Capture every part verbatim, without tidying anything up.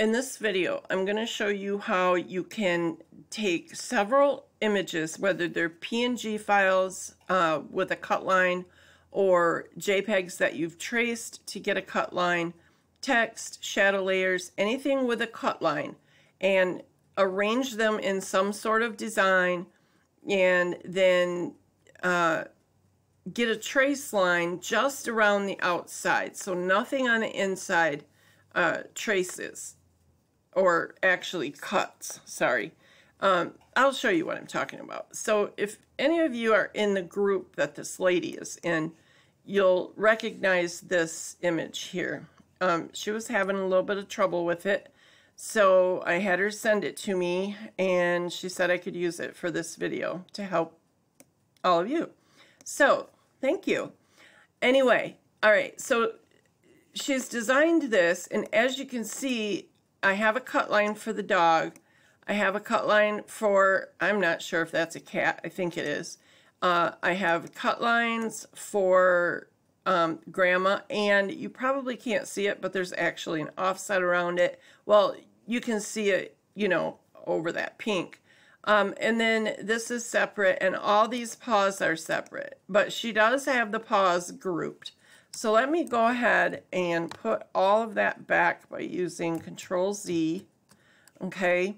In this video, I'm going to show you how you can take several images, whether they're P N G files uh, with a cut line or JPEGs that you've traced to get a cut line, text, shadow layers, anything with a cut line, and arrange them in some sort of design and then uh, get a trace line just around the outside. So nothing on the inside uh, traces. Or actually cuts, sorry. Um, I'll show you what I'm talking about. So if any of you are in the group that this lady is in, you'll recognize this image here. Um, she was having a little bit of trouble with it, so I had her send it to me, and she said I could use it for this video to help all of you. So, thank you. Anyway, all right, so she's designed this, and as you can see, I have a cut line for the dog. I have a cut line for, I'm not sure if that's a cat, I think it is. Uh, I have cut lines for um, grandma, and you probably can't see it, but there's actually an offset around it. Well, you can see it, you know, over that pink. Um, and then this is separate, and all these paws are separate, but she does have the paws grouped. So let me go ahead and put all of that back by using Control Z, okay?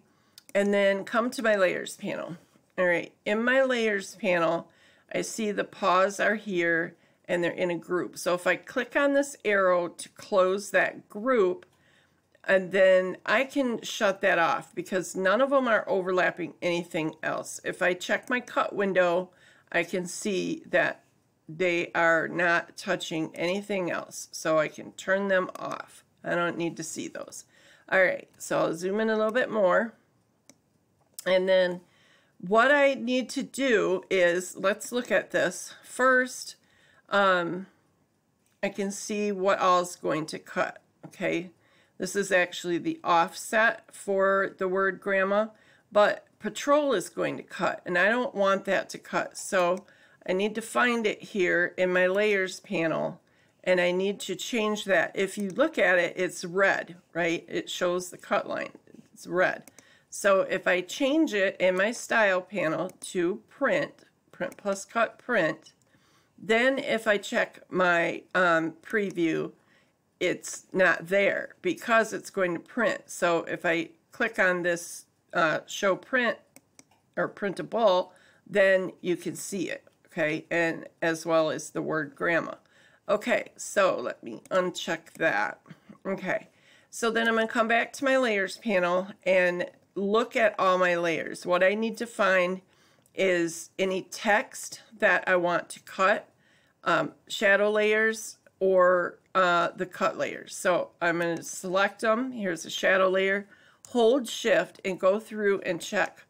And then come to my Layers panel. All right, in my Layers panel, I see the paws are here and they're in a group. So if I click on this arrow to close that group, and then I can shut that off because none of them are overlapping anything else. If I check my cut window, I can see that they are not touching anything else, so I can turn them off. I don't need to see those. All right, so I'll zoom in a little bit more. And then what I need to do is, let's look at this. First, um, I can see what all's going to cut, okay? This is actually the offset for the word grandma, but patrol is going to cut, and I don't want that to cut. So I need to find it here in my Layers panel, and I need to change that. If you look at it, it's red, right? It shows the cut line. It's red. So if I change it in my Style panel to Print, Print plus Cut Print, then if I check my um, preview, it's not there because it's going to print. So if I click on this uh, Show Print or Printable, then you can see it. Okay, and as well as the word grandma. Okay, so let me uncheck that. Okay, so then I'm going to come back to my Layers panel and look at all my layers. What I need to find is any text that I want to cut, um, shadow layers, or uh, the cut layers. So I'm going to select them. Here's a shadow layer. Hold Shift and go through and check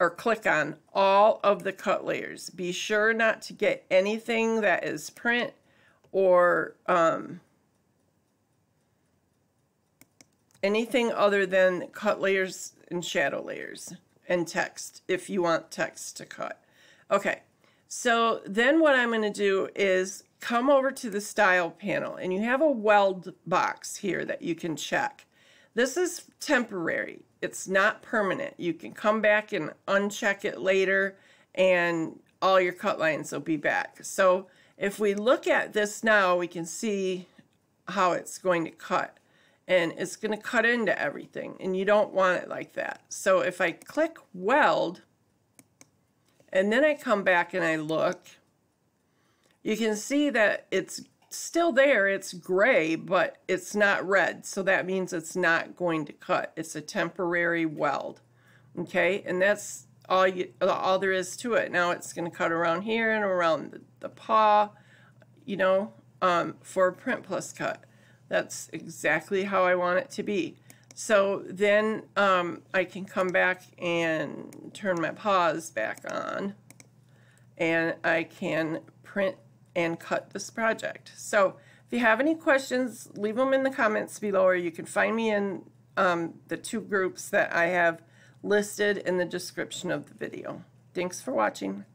or click on all of the cut layers. Be sure not to get anything that is print or um, anything other than cut layers and shadow layers and text if you want text to cut. Okay, so then what I'm going to do is come over to the Style panel, and you have a weld box here that you can check. This is temporary. It's not permanent. You can come back and uncheck it later, and all your cut lines will be back. So if we look at this now, we can see how it's going to cut, and it's going to cut into everything, and you don't want it like that. So if I click Weld, and then I come back and I look, you can see that it's still there. It's gray, but it's not red, so that means it's not going to cut. It's a temporary weld, okay? And that's all you all there is to it. Now it's going to cut around here and around the, the paw, you know, um, for Print plus Cut. That's exactly how I want it to be. So then um, I can come back and turn my paws back on, and I can print and cut this project. So if you have any questions, leave them in the comments below, or you can find me in um, the two groups that I have listed in the description of the video. Thanks for watching.